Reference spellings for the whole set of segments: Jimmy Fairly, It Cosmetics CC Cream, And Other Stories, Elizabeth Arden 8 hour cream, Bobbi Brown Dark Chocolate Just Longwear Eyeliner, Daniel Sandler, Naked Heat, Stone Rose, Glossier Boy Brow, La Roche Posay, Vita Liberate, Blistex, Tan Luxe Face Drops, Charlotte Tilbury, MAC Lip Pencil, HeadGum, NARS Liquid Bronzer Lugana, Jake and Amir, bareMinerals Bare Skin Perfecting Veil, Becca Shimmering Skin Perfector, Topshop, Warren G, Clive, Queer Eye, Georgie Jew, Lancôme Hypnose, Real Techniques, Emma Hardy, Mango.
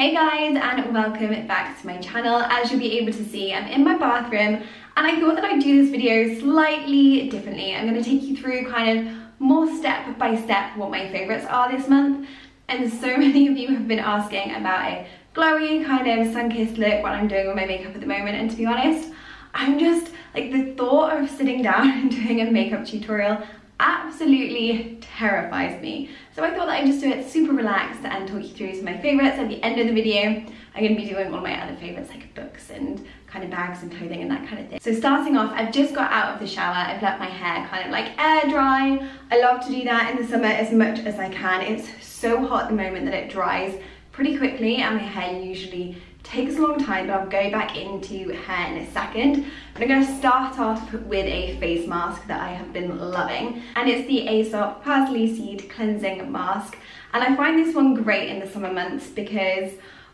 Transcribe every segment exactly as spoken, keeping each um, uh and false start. Hey guys, and welcome back to my channel. As you'll be able to see, I'm in my bathroom and I thought that I'd do this video slightly differently. I'm going to take you through kind of more step by step what my favourites are this month, and so many of you have been asking about a glowy kind of sun-kissed look, what I'm doing with my makeup at the moment, and to be honest, I'm just like, the thought of sitting down and doing a makeup tutorial absolutely terrifies me. So I thought that I'd just do it super relaxed and talk you through some of my favourites. At the end of the video, I'm going to be doing all my other favourites like books and kind of bags and clothing and that kind of thing. So starting off, I've just got out of the shower. I've let my hair kind of like air dry. I love to do that in the summer as much as I can. It's so hot at the moment that it dries pretty quickly and my hair usually takes a long time, but I'll go back into hair in a second. But I'm going to start off with a face mask that I have been loving, and it's the Aesop Parsley Seed Cleansing Mask. And I find this one great in the summer months because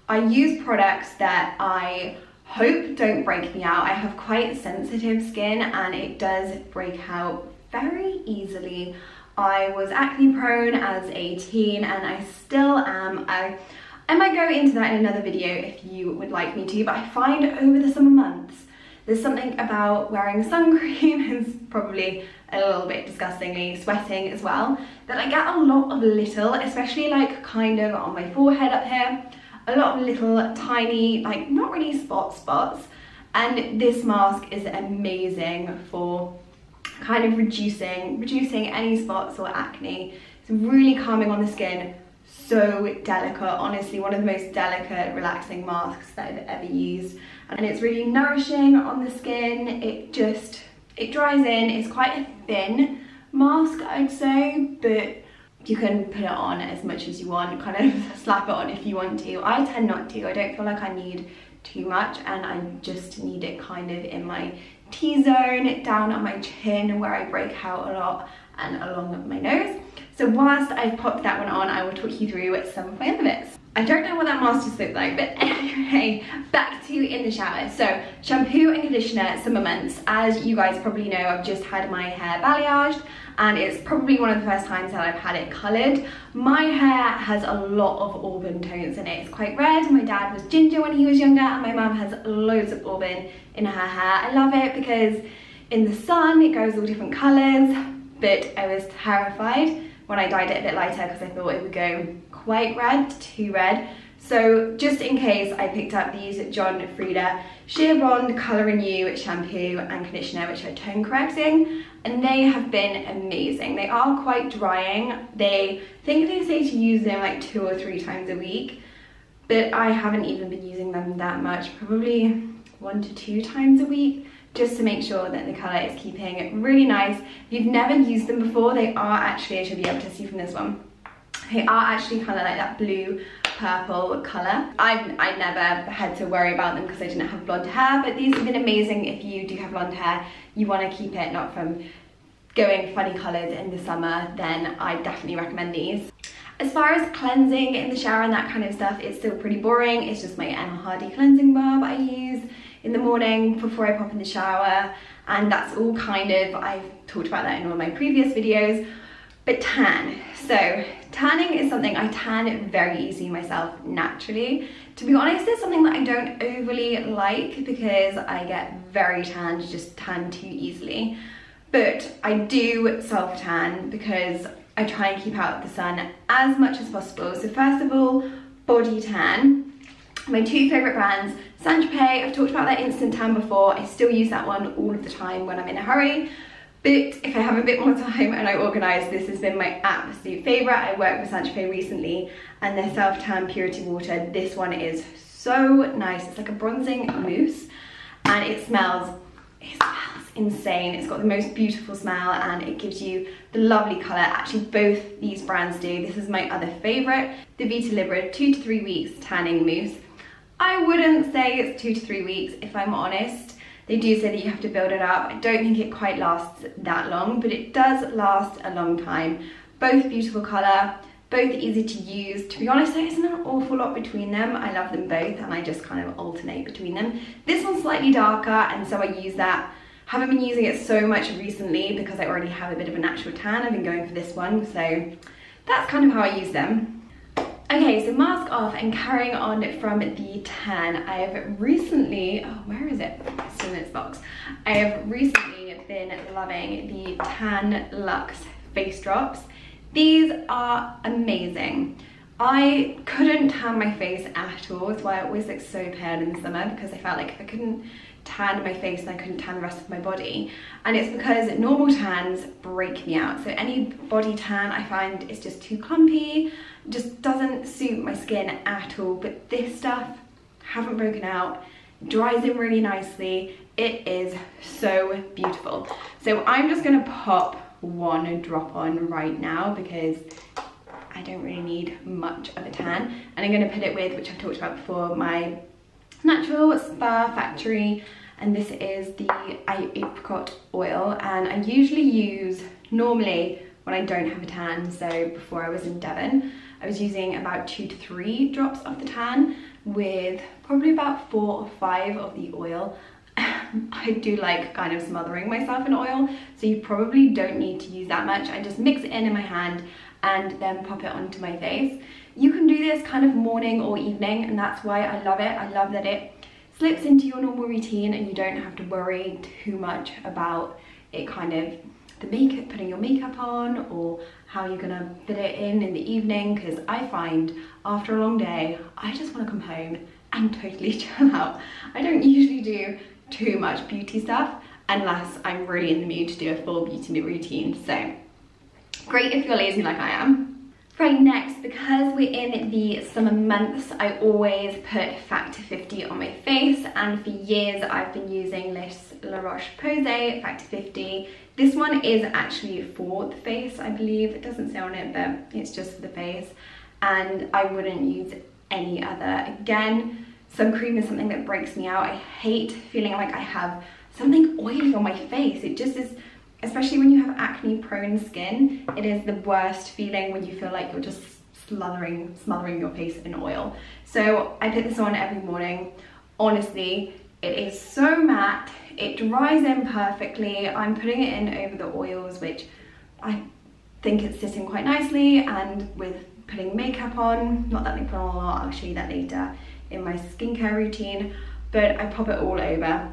I use products that I hope don't break me out. I have quite sensitive skin and it does break out very easily. I was acne prone as a teen and I still am. I I might go into that in another video if you would like me to, but I find over the summer months, there's something about wearing sun cream and probably a little bit disgustingly sweating as well, that I get a lot of little, especially like kind of on my forehead up here, a lot of little tiny, like not really spot spots. And this mask is amazing for kind of reducing, reducing any spots or acne. It's really calming on the skin. So delicate, honestly one of the most delicate relaxing masks that I've ever used, and it's really nourishing on the skin. It just, it dries in. It's quite a thin mask I'd say, but you can put it on as much as you want, kind of slap it on if you want to. I tend not to. I don't feel like I need too much, and I just need it kind of in my T-zone, down on my chin where I break out a lot, and along my nose. So whilst I've popped that one on, I will talk you through some of my other bits. I don't know what that mask just looked like, but anyway, back to in the shower. So shampoo and conditioner, summer months. As you guys probably know, I've just had my hair balayaged, and it's probably one of the first times that I've had it coloured. My hair has a lot of auburn tones in it. It's quite red. My dad was ginger when he was younger, and my mum has loads of auburn in her hair. I love it because in the sun, it goes all different colours, but I was terrified when I dyed it a bit lighter because I thought it would go quite red, too red. So just in case, I picked up these John Frieda Sheer Blonde Colour Renew shampoo and conditioner, which are tone correcting, and they have been amazing. They are quite drying. They think they say to use them like two or three times a week, but I haven't even been using them that much, probably one to two times a week, just to make sure that the colour is keeping it really nice. If you've never used them before, they are actually, I should be able to see from this one, they are actually kind of like that blue purple colour. I've I never had to worry about them because I didn't have blonde hair, but these have been amazing if you do have blonde hair, you want to keep it not from going funny colours in the summer, then I definitely recommend these. As far as cleansing in the shower and that kind of stuff, it's still pretty boring. It's just my Emma Hardy cleansing barb I use in the morning before I pop in the shower, and that's all kind of, I've talked about that in one of my previous videos. But tan, so tanning is something, I tan very easy myself naturally. To be honest, it's something that I don't overly like because I get very tanned, just tan too easily. But I do self tan because I try and keep out of the sun as much as possible. So first of all, body tan. My two favourite brands, St Tropez, I've talked about that instant tan before, I still use that one all of the time when I'm in a hurry, but if I have a bit more time and I organise, this has been my absolute favourite. I worked with St Tropez recently and their self tan purity water, this one is so nice, it's like a bronzing mousse, and it smells, it smells insane, it's got the most beautiful smell and it gives you the lovely colour. Actually both these brands do, this is my other favourite, the Vita Liberate two to three weeks tanning mousse. I wouldn't say it's two to three weeks if I'm honest. They do say that you have to build it up. I don't think it quite lasts that long, but it does last a long time. Both beautiful colour, both easy to use. To be honest, there isn't an awful lot between them. I love them both and I just kind of alternate between them. This one's slightly darker and so I use that. Haven't been using it so much recently because I already have a bit of a natural tan. I've been going for this one, so that's kind of how I use them. Okay, so mask off and carrying on from the tan, I have recently, oh, where is it? It's in this box. I have recently been loving the Tan Luxe Face Drops. These are amazing. I couldn't tan my face at all. That's why I always look so pale in the summer, because I felt like if I couldn't tan my face and I couldn't tan the rest of my body. And it's because normal tans break me out, so any body tan I find is just too clumpy, just doesn't suit my skin at all. But this stuff, haven't broken out, dries in really nicely. It is so beautiful. So I'm just gonna pop one drop on right now because I don't really need much of a tan, and I'm gonna put it with, which I've talked about before, my Natural Spa Factory, and this is the apricot oil, and I usually use, normally when I don't have a tan, so before I was in Devon, I was using about two to three drops of the tan with probably about four or five of the oil. I do like kind of smothering myself in oil, so you probably don't need to use that much. I just mix it in in my hand and then pop it onto my face. You can do this kind of morning or evening, and that's why I love it. I love that it slips into your normal routine and you don't have to worry too much about it kind of the makeup, putting your makeup on or how you're gonna fit it in in the evening, because I find after a long day I just want to come home and totally chill out. I don't usually do too much beauty stuff unless I'm really in the mood to do a full beauty routine, so great if you're lazy like I am. Right, next, because we're in the summer months, I always put Factor fifty on my face, and for years I've been using this La Roche Posay Factor fifty. This one is actually for the face, I believe. It doesn't say on it, but it's just for the face, and I wouldn't use any other. Again, sun cream is something that breaks me out. I hate feeling like I have something oily on my face. It just is... Especially when you have acne prone skin, it is the worst feeling when you feel like you're just slathering, smothering your face in oil. So I put this on every morning. Honestly, it is so matte. It dries in perfectly. I'm putting it in over the oils, which I think it's sitting quite nicely, and with putting makeup on, not that I put on a lot, I'll show you that later in my skincare routine, but I pop it all over.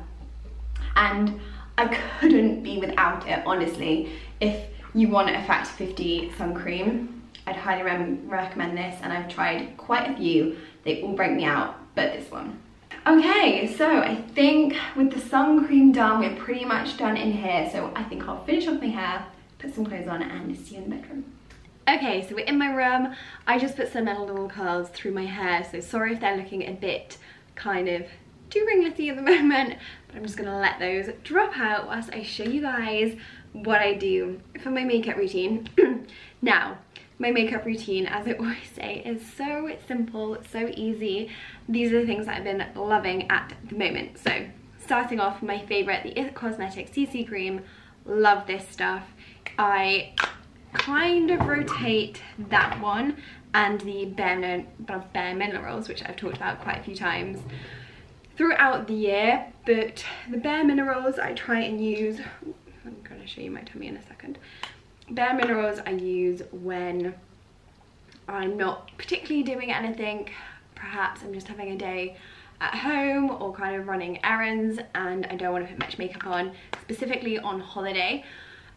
And I couldn't be without it, honestly. If you want a Factor fifty sun cream, I'd highly re recommend this, and I've tried quite a few. They all break me out, but this one. Okay, so I think with the sun cream done, we're pretty much done in here, so I think I'll finish off my hair, put some clothes on, and see you in the bedroom. Okay, so we're in my room. I just put some little curls through my hair, so sorry if they're looking a bit kind of too ringlety at the moment, but I'm just gonna let those drop out whilst I show you guys what I do for my makeup routine. Now, my makeup routine, as I always say, is so simple, so easy. These are the things that I've been loving at the moment. So, starting off with my favorite, the It Cosmetics C C Cream. Love this stuff. I kind of rotate that one and the Bare, Bare Minerals, which I've talked about quite a few times throughout the year, but the Bare Minerals I try and use, I'm gonna show you my tummy in a second. Bare Minerals I use when I'm not particularly doing anything, perhaps I'm just having a day at home or kind of running errands and I don't want to put much makeup on, specifically on holiday.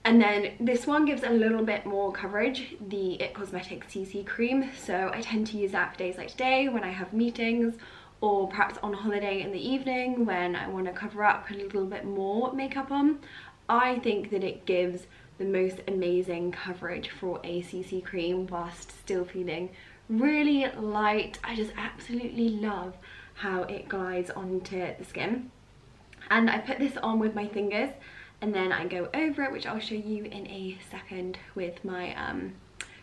And then this one gives a little bit more coverage, the It Cosmetics C C Cream, so I tend to use that for days like today when I have meetings, or perhaps on holiday in the evening when I want to cover up, put a little bit more makeup on. I think that it gives the most amazing coverage for a C C cream whilst still feeling really light. I just absolutely love how it glides onto the skin. And I put this on with my fingers and then I go over it, which I'll show you in a second, with my um,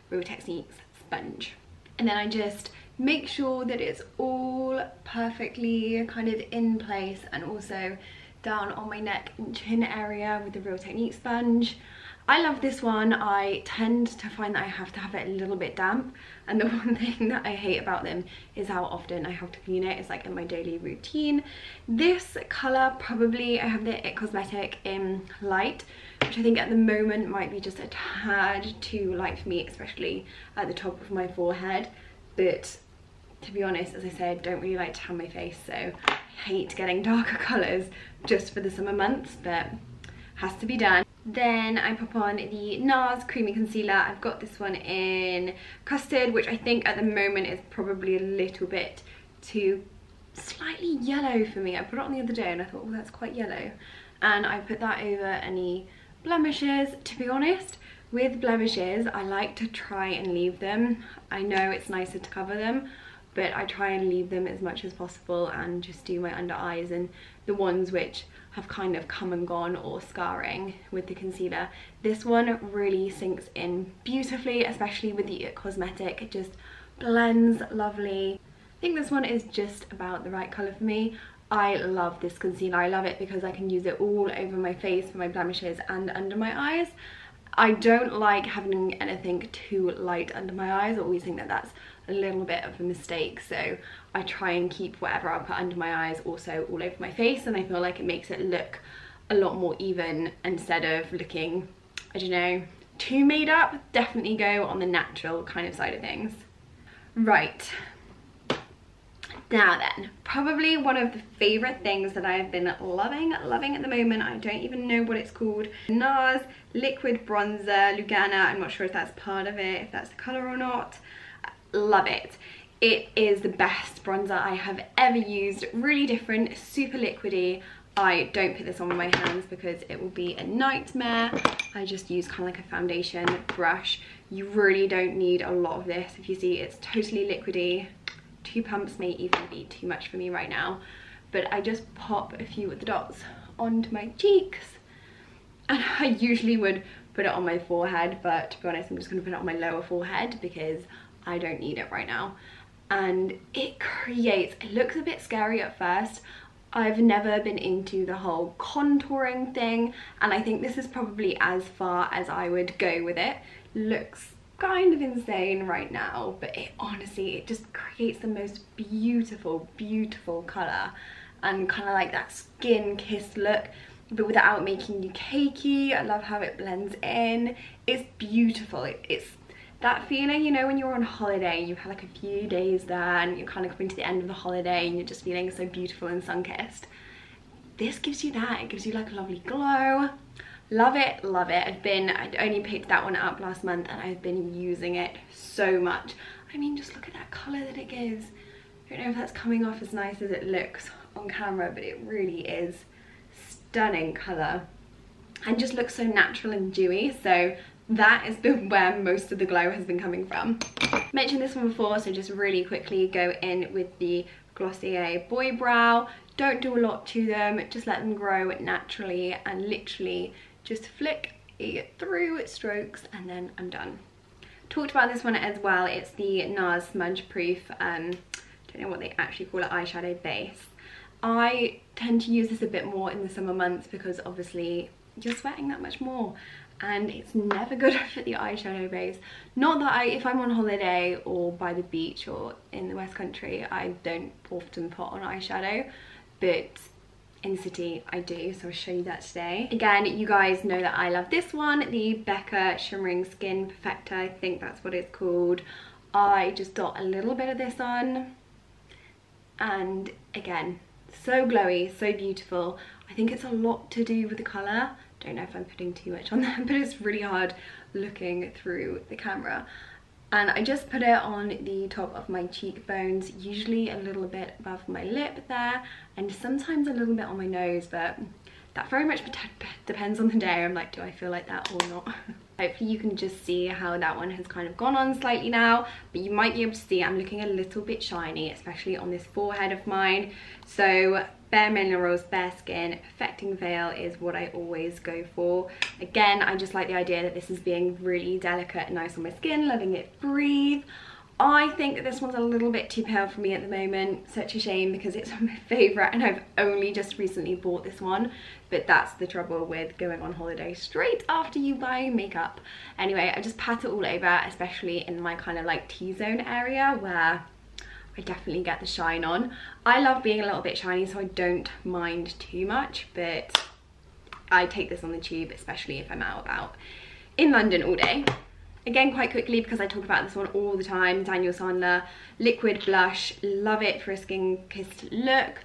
Real Techniques sponge. And then I just make sure that it's all perfectly kind of in place, and also down on my neck and chin area with the Real Techniques sponge. I love this one. I tend to find that I have to have it a little bit damp, and the one thing that I hate about them is how often I have to clean it. It's like in my daily routine. This colour, probably, I have the It Cosmetic in light, which I think at the moment might be just a tad too light for me, especially at the top of my forehead. but to be honest, as I said, I don't really like to tan my face, so I hate getting darker colours just for the summer months, but has to be done. Then I pop on the NARS Creamy Concealer. I've got this one in Custard, which I think at the moment is probably a little bit too slightly yellow for me. I put it on the other day and I thought, oh, that's quite yellow. And I put that over any blemishes. To be honest, with blemishes, I like to try and leave them. I know it's nicer to cover them, but I try and leave them as much as possible and just do my under eyes and the ones which have kind of come and gone or scarring with the concealer. This one really sinks in beautifully, especially with the It Cosmetics. It just blends lovely. I think this one is just about the right colour for me. I love this concealer. I love it because I can use it all over my face for my blemishes and under my eyes. I don't like having anything too light under my eyes. I always think that that's a little bit of a mistake, so I try and keep whatever I put under my eyes also all over my face, and I feel like it makes it look a lot more even instead of looking, I don't know, too made up. Definitely go on the natural kind of side of things. Right. Now then, probably one of the favourite things that I have been loving, loving at the moment, I don't even know what it's called, NARS Liquid Bronzer Lugana. I'm not sure if that's part of it, if that's the colour or not. Love it. It is the best bronzer I have ever used. Really different, super liquidy. I don't put this on with my hands because it will be a nightmare. I just use kind of like a foundation brush. You really don't need a lot of this. If you see, it's totally liquidy. Two pumps may even be too much for me right now, but I just pop a few of the dots onto my cheeks, and I usually would put it on my forehead, but to be honest, I'm just going to put it on my lower forehead because I don't need it right now. And it creates, it looks a bit scary at first. I've never been into the whole contouring thing, and I think this is probably as far as I would go with it. Looks kind of insane right now, but it honestly, it just creates the most beautiful, beautiful colour and kind of like that skin kiss look, but without making you cakey. I love how it blends in. It's beautiful. It, it's that feeling, you know, when you're on holiday, you've had like a few days there and you're kind of coming to the end of the holiday and you're just feeling so beautiful and sun-kissed. This gives you that. It gives you like a lovely glow. Love it, love it. I've been, I'd only picked that one up last month and I've been using it so much. I mean, just look at that colour that it gives. I don't know if that's coming off as nice as it looks on camera, but it really is stunning colour. And just looks so natural and dewy, so that has been where most of the glow has been coming from. I mentioned this one before, so just really quickly go in with the Glossier Boy Brow. Don't do a lot to them, just let them grow naturally and literally just flick it through strokes and then I'm done. Talked about this one as well, it's the NARS Smudge Proof, um, don't know what they actually call it, eyeshadow base. I tend to use this a bit more in the summer months because obviously you're sweating that much more and it's never good for the eyeshadow base. Not that I, if I'm on holiday or by the beach or in the West Country, I don't often put on eyeshadow, but in the city I do, so I'll show you that today. Again, you guys know that I love this one, the Becca Shimmering Skin Perfector, I think that's what it's called. I just dot a little bit of this on, and again, so glowy, so beautiful. I think it's a lot to do with the colour. Don't know if I'm putting too much on that, but it's really hard looking through the camera. And I just put it on the top of my cheekbones, usually a little bit above my lip there, and sometimes a little bit on my nose, but that very much depends on the day. I'm like, do I feel like that or not? Hopefully you can just see how that one has kind of gone on slightly now, but you might be able to see I'm looking a little bit shiny, especially on this forehead of mine. So bareMinerals Bare Skin Perfecting Veil is what I always go for. Again, I just like the idea that this is being really delicate and nice on my skin, letting it breathe. I think that this one's a little bit too pale for me at the moment. Such a shame because it's my favourite and I've only just recently bought this one. But that's the trouble with going on holiday straight after you buy makeup. Anyway, I just pat it all over, especially in my kind of like T-zone area where I definitely get the shine on. I love being a little bit shiny, so I don't mind too much, but I take this on the tube, especially if I'm out about in London all day. Again, quite quickly, because I talk about this one all the time, Daniel Sandler liquid blush. Love it for a skin kissed look.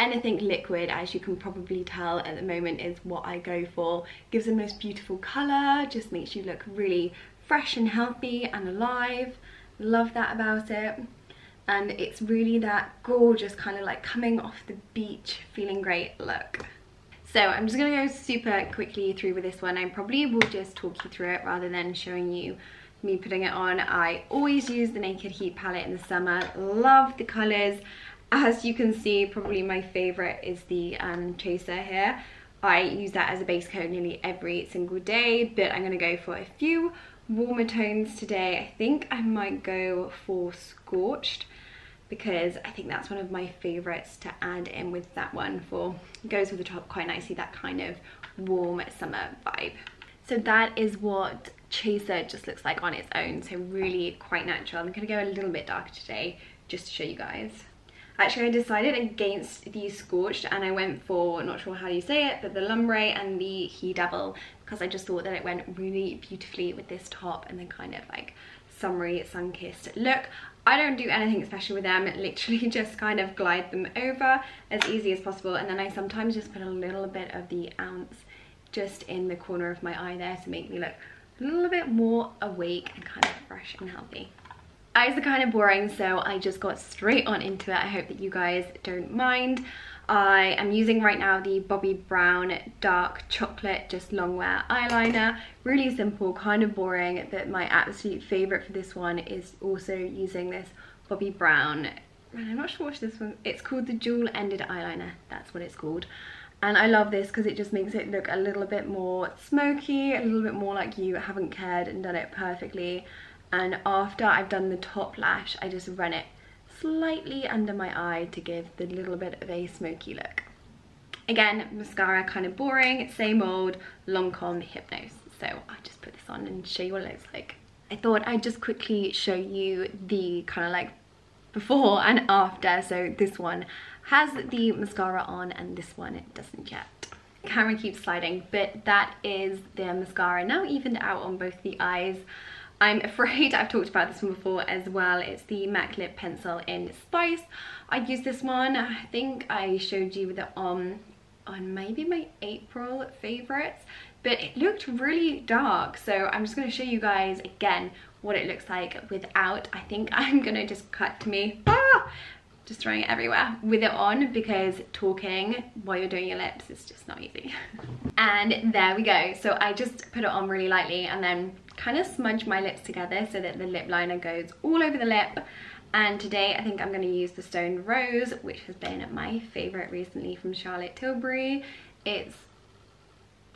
Anything liquid, as you can probably tell at the moment, is what I go for. Gives the most beautiful colour, just makes you look really fresh and healthy and alive. Love that about it. And it's really that gorgeous kind of like coming off the beach, feeling great look. So I'm just going to go super quickly through with this one. I probably will just talk you through it rather than showing you me putting it on. I always use the Naked Heat palette in the summer. Love the colours. As you can see, probably my favourite is the um, Chaser here. I use that as a base coat nearly every single day, but I'm going to go for a few warmer tones today. I think I might go for Scorched, because I think that's one of my favourites to add in with that one. For it goes with the top quite nicely, that kind of warm summer vibe. So that is what Chaser just looks like on its own, so really quite natural. I'm going to go a little bit darker today just to show you guys. Actually, I decided against the Scorched and I went for, not sure how you say it, but the Lumbre and the He Devil, because I just thought that it went really beautifully with this top and the kind of like summery, sun-kissed look. I don't do anything special with them, literally just kind of glide them over as easy as possible, and then I sometimes just put a little bit of the Ounce just in the corner of my eye there to make me look a little bit more awake and kind of fresh and healthy. Eyes are kind of boring, so I just got straight on into it. I hope that you guys don't mind. I am using right now the Bobbi Brown Dark Chocolate Just Longwear Eyeliner. Really simple, kind of boring, but my absolute favourite for this one is also using this Bobbi Brown. And I'm not sure what this one, it's called the Jewel Ended Eyeliner, that's what it's called. And I love this because it just makes it look a little bit more smoky, a little bit more like you haven't cared and done it perfectly. And after I've done the top lash, I just run it slightly under my eye to give the little bit of a smoky look. Again, mascara kind of boring, same old Lancôme Hypnose. So I'll just put this on and show you what it looks like. I thought I'd just quickly show you the kind of like before and after. So this one has the mascara on and this one it doesn't yet. Camera keeps sliding, but that is the mascara now evened out on both the eyes. I'm afraid I've talked about this one before as well. It's the MAC Lip Pencil in Spice. I used this one, I think I showed you with it on, on maybe my April favourites, but it looked really dark, so I'm just going to show you guys again what it looks like without. I think I'm going to just cut to me, ah, just throwing it everywhere, with it on, because talking while you're doing your lips is just not easy. And there we go. So I just put it on really lightly and then kind of smudge my lips together so that the lip liner goes all over the lip. And today I think I'm going to use the Stone Rose, which has been my favorite recently from Charlotte Tilbury. It's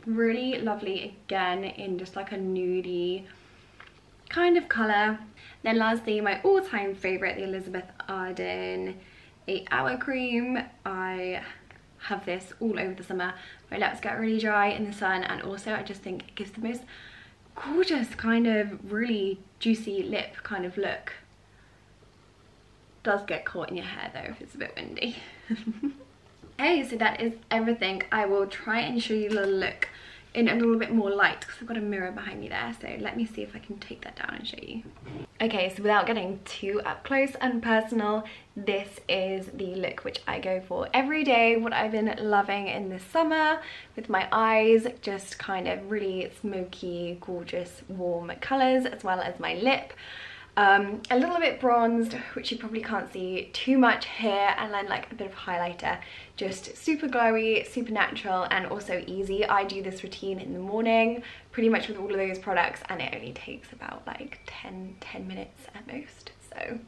really lovely again in just like a nudie kind of color. Then lastly, my all-time favorite, the Elizabeth Arden eight hour cream. I have this all over the summer. My lips get really dry in the sun, and also I just think it gives the most gorgeous kind of really juicy lip kind of look. Does get caught in your hair though if it's a bit windy. Hey, so that is everything. I will try and show you the look in a little bit more light because I've got a mirror behind me there, so let me see if I can take that down and show you. Okay, so without getting too up close and personal, this is the look which I go for every day, what I've been loving in the summer with my eyes, just kind of really smoky, gorgeous, warm colours, as well as my lip. Um, a little bit bronzed, which you probably can't see too much here, and then like a bit of highlighter. Just super glowy, super natural, and also easy. I do this routine in the morning pretty much with all of those products, and it only takes about like ten minutes at most, so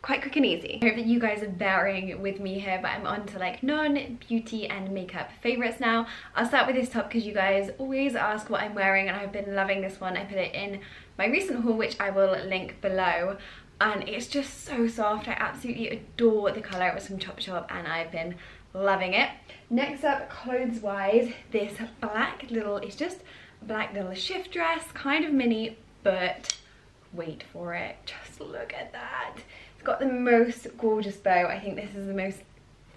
quite quick and easy. I hope that you guys are bearing with me here, but I'm on to like non-beauty and makeup favourites now. I'll start with this top because you guys always ask what I'm wearing, and I've been loving this one. I put it in my recent haul, which I will link below, and it's just so soft. I absolutely adore the colour. It was from Topshop and I've been loving it. Next up, clothes-wise, this black little, it's just a black little shift dress, kind of mini, but wait for it, just look at that. Got the most gorgeous bow. I think this is the most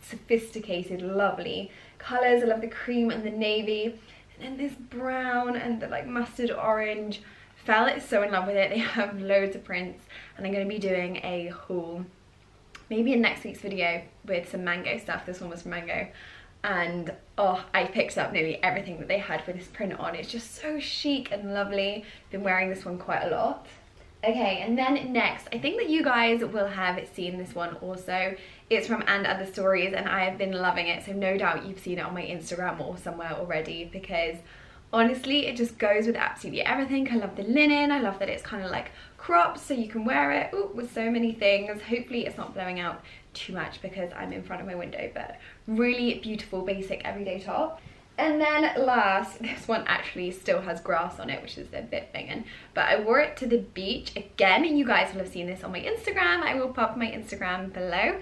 sophisticated, lovely colours. I love the cream and the navy, and then this brown and the like mustard orange fell so in love with it. They have loads of prints, and I'm going to be doing a haul maybe in next week's video with some Mango stuff. This one was from Mango, and oh, I picked up nearly everything that they had with this print on. It's just so chic and lovely. Been wearing this one quite a lot. Okay, and then next, I think that you guys will have seen this one also. It's from And Other Stories, and I have been loving it, so no doubt you've seen it on my Instagram or somewhere already, because honestly, it just goes with absolutely everything. I love the linen, I love that it's kind of like cropped, so you can wear it ooh, with so many things. Hopefully it's not blowing out too much because I'm in front of my window, but really beautiful, basic, everyday top. And then last, this one actually still has grass on it, which is a bit banging, but I wore it to the beach. Again, you guys will have seen this on my Instagram. I will pop my Instagram below.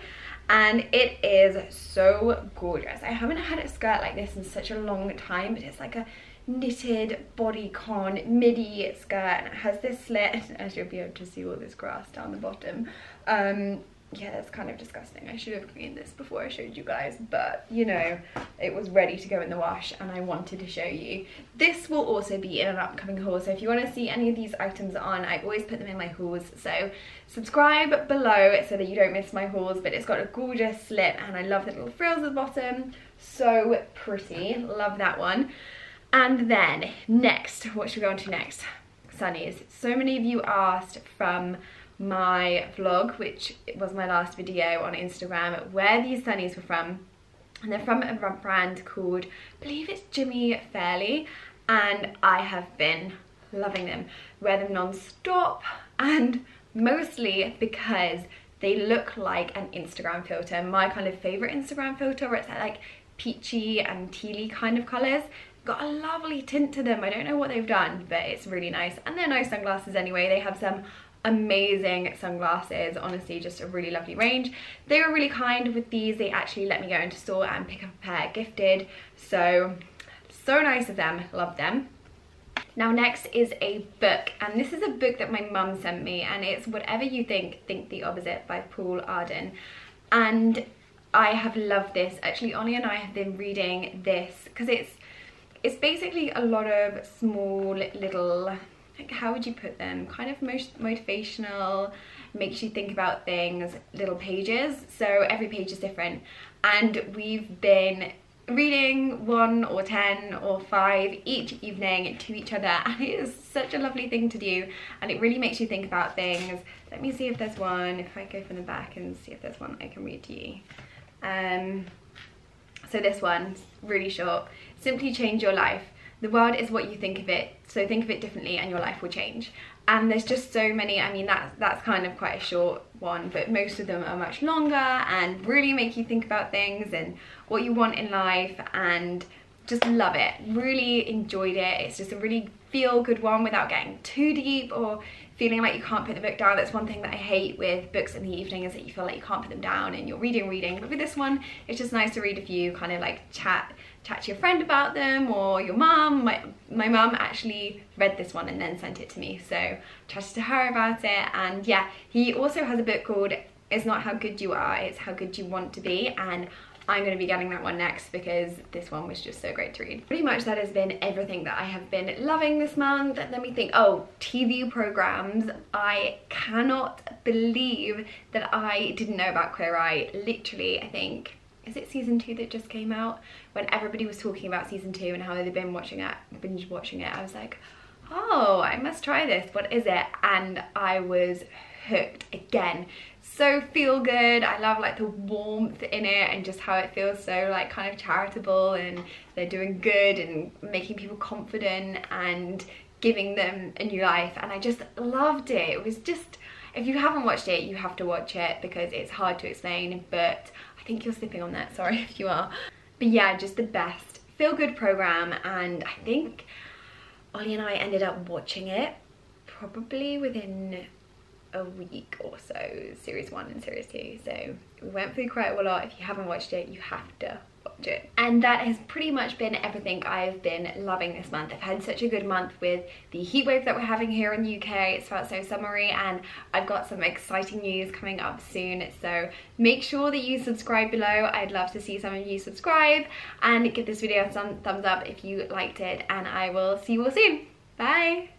And it is so gorgeous. I haven't had a skirt like this in such a long time, but it's like a knitted bodycon midi skirt, and it has this slit, as you'll be able to see all this grass down the bottom. Um, yeah, that's kind of disgusting. I should have cleaned this before I showed you guys, but you know, it was ready to go in the wash and I wanted to show you. This will also be in an upcoming haul, so if you want to see any of these items on, I always put them in my hauls, so subscribe below so that you don't miss my hauls. But it's got a gorgeous slit, and I love the little frills at the bottom. So pretty, love that one. And then next, what should we go on to next? Sunnies. So many of you asked from my vlog, which was my last video on Instagram, where these sunnies were from, and they're from a brand called, I believe it's Jimmy Fairly, and I have been loving them. Wear them non-stop, and mostly because they look like an Instagram filter, my kind of favorite Instagram filter, where it's like peachy and tealy kind of colors. Got a lovely tint to them. I don't know what they've done, but it's really nice, and they're nice sunglasses anyway. They have some amazing sunglasses, honestly, just a really lovely range. They were really kind with these. They actually let me go into store and pick up a pair gifted, so so nice of them, love them. Now next is a book, and this is a book that my mum sent me, and it's Whatever You Think, Think the Opposite by Paul Arden, and I have loved this. Actually, Ollie and I have been reading this because it's it's basically a lot of small little, like, how would you put them, kind of most motivational, makes you think about things, little pages. So every page is different, and we've been reading one or ten or five each evening to each other, and it is such a lovely thing to do, and it really makes you think about things. Let me see if there's one, if I go from the back and see if there's one I can read to you. Um, so this one's really short. Simply change your life. The world is what you think of it, so think of it differently and your life will change. And there's just so many. I mean, that's, that's kind of quite a short one, but most of them are much longer and really make you think about things and what you want in life, and just love it. Really enjoyed it. It's just a really feel-good one without getting too deep or feeling like you can't put the book down. That's one thing that I hate with books in the evening, is that you feel like you can't put them down and you're reading, reading. But with this one, it's just nice to read a few, kind of like chat chat to your friend about them, or your mum. My my mum actually read this one and then sent it to me, so chatted to her about it. And yeah, he also has a book called It's Not How Good You Are, It's How Good You Want to Be, and I'm going to be getting that one next because this one was just so great to read. Pretty much that has been everything that I have been loving this month. Let me think. Oh, T V programs. I cannot believe that I didn't know about Queer Eye. Literally, I think, is it season two that just came out? When everybody was talking about season two and how they've been watching it, binge watching it, I was like, oh, I must try this. What is it? And I was hooked again. So feel good. I love like the warmth in it and just how it feels so like kind of charitable, and they're doing good and making people confident and giving them a new life, and I just loved it. It was just, if you haven't watched it, you have to watch it because it's hard to explain, but I think you're sipping on that, sorry if you are. But yeah, just the best feel good program, and I think Ollie and I ended up watching it probably within a week or so, series one and series two, so we went through quite a lot. If you haven't watched it, you have to watch it. And that has pretty much been everything I've been loving this month. I've had such a good month with the heatwave that we're having here in the U K. It's felt so summery, and I've got some exciting news coming up soon, so make sure that you subscribe below. I'd love to see some of you subscribe, and give this video some thumbs up if you liked it, and I will see you all soon. Bye!